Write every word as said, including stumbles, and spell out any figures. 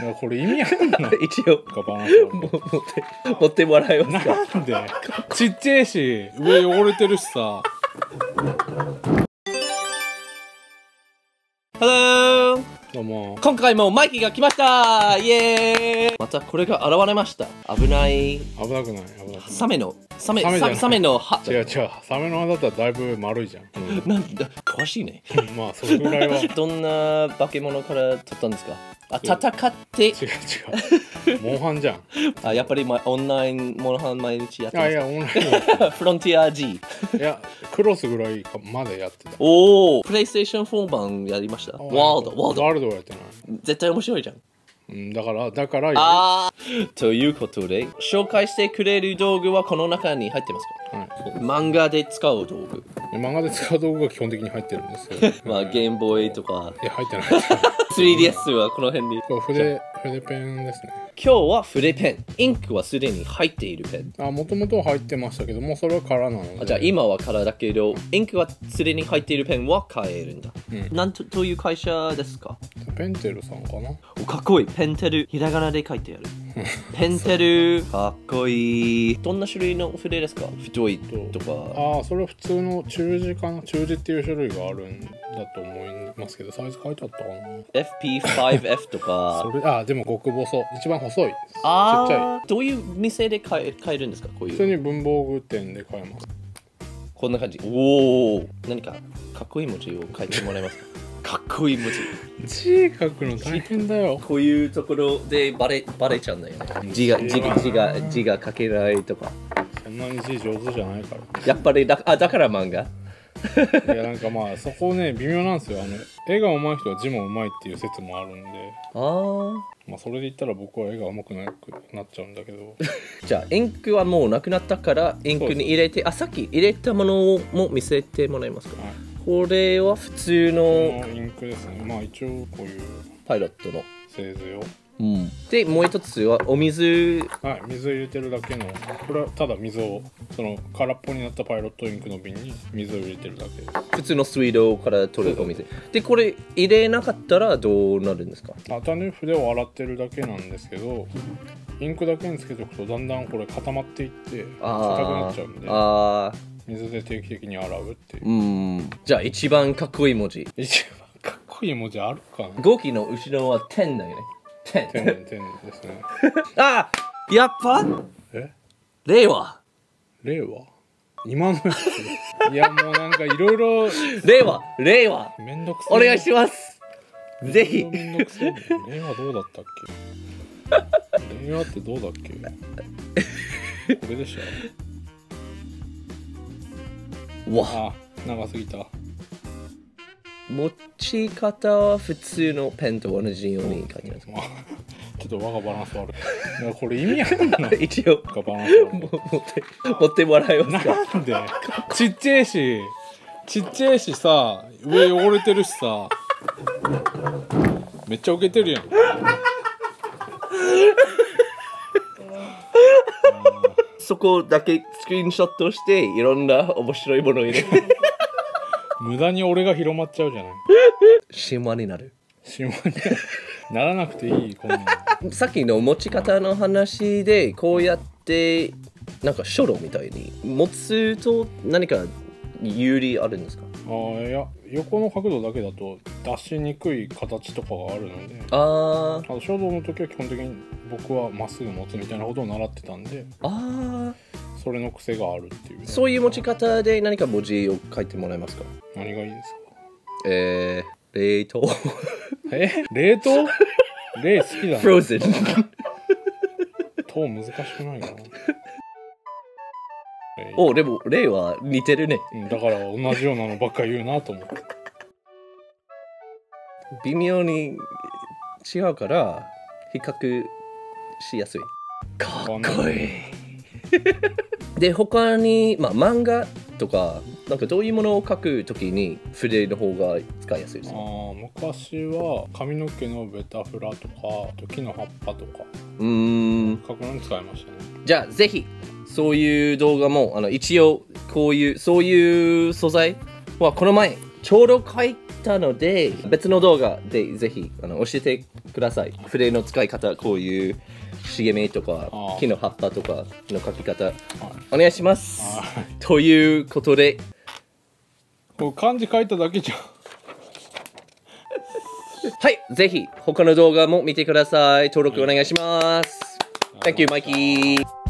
いやこれ意味あるの一応ガバーンと持って持ってもらえますか。なんでちっちゃいし上汚れてるしさ。ハロー、どうも今回もマイキーが来ました。イエーイ。またこれが現れました。危ない、危なくない、危なくない。サメのサメサメの歯。違う違う、サメの歯だったらだいぶ丸いじゃん、うん、なんだ詳しいね。まあそれぐらいは。どんな化け物から取ったんですか。あ、戦って違う違う、モンハンじゃん。あ、やっぱりオンラインモンハン毎日やってますか。いやいや、オンラインフロンティア G。 いやクロスぐらいまでやってた。おお、プレイステーションフォー版やりました。ワールドワールドワールドやってない。絶対面白いじゃん。うん、だからだからよ。あー、ということで紹介してくれる道具はこの中に入ってますか。はい、漫画で使う道具。漫画で使う道具が基本的に入ってるんですよ。まあゲームボーイとか。いや入ってない。スリーディーエス はこの辺に。これ筆筆ペンですね。今日は筆ペン。インクはすでに入っているペン。あ、もともと入ってましたけども、それは空なので。じゃあ今は空だけど、インクはすでに入っているペンは買えるんだ。うん、なんとという会社ですか。ペンテルさんかな。お、かっこいい。ペンテル、ひらがなで書いてある。ペンテル、かっこいい。どんな種類の筆ですか。太いとか。ああ、それは普通の中字かな。中字っていう種類があるんだと思いますけど、サイズ書いてあったかな。エフピーファイブエフ とか。それ、ああ、でも極細。一番細い。ああ。ちっちゃい。どういう店で買え、買えるんですか。こういう。普通に文房具店で買えます。こんな感じ。おお。何かかっこいい文字を書いてもらえますか。かっこいい文字。字書くの大変だよ。こういうところでバレバレちゃうんだよね。字が字が字が字が書けないとか。そんなに字上手じゃないから。やっぱりだ、あ、だから漫画。いやなんかまあそこね微妙なんですよ。あの絵が上手い人は字も上手いっていう説もあるんで。ああ。まあそれで言ったら僕は絵が上手くなくなっちゃうんだけど。じゃあインクはもうなくなったからインクに入れて、あ、さっき入れたものをも見せてもらえますか。はい、これは普通のインクですね。まあ一応こういうパイロットの製図用、うん、でもう一つはお水。はい、水入れてるだけの。これはただ水をその空っぽになったパイロットインクの瓶に水を入れてるだけです。普通の水道から取るお水で。これ入れなかったらどうなるんですか。あ、単に筆を洗ってるだけなんですけど、インクだけにつけておくとだんだんこれ固まっていって硬くなっちゃうんで、ああ水で定期的に洗うっていう。うん、じゃあ一番かっこいい文字。一番かっこいい文字あるかな。語気の後ろは点だよね。点点点ですね。ああ、やっぱえ令和令和今のやつ。いやもうなんかいろいろ令和令和めんどくさい。お願いします。ぜひ。めんどくさい。令和どうだったっけ。令和ってどうだっけ。これでしょ。わあ、長すぎた。持ち方は普通のペンと同じように書いてます。ちょっと我がバランス悪い。これ意味あるの。一応バランス悪い。持って持ってもらえますか。なんでちっちゃいしちっちゃいしさ、上汚れてるしさ、めっちゃウケてるやん。そこだけスクリーンショットしていろんな面白いものを入れる。無駄に俺が広まっちゃうじゃない。神話になる。神話にならなくていい。こんなさっきの持ち方の話で、こうやってなんか書道みたいに持つと何か有利あるんですか。あー、いや横の角度だけだと出しにくい形とかがあるので。ああ、書道の時は基本的に僕はまっすぐ持つみたいなことを習ってたんで。ああ、それの癖があるっていう。そういう持ち方で何か文字を書いてもらえますか。何がいいですか。えー、冷凍。え、冷凍。冷好きだな。フローズン。と難しくないかな。お、でも例は似てるね。だから同じようなのばっか言うなと思って。微妙に違うから比較しやすい。かっこいい。で他に、まあ、漫画とかなんかどういうものを描くときに筆の方が使いやすいですか。あ、昔は髪の毛のベタフラとか木の葉っぱとか、うん、描くのに使いましたね。じゃあぜひそういう動画も、あの一応こういうそういう素材はこの前ちょうど書いたので別の動画でぜひあの教えてください。筆の使い方、こういう茂みとか木の葉っぱとかの描き方お願いします。ということで、もう漢字書いただけじゃん。はい、ぜひ他の動画も見てください。登録お願いします。 Thank you, Mikey.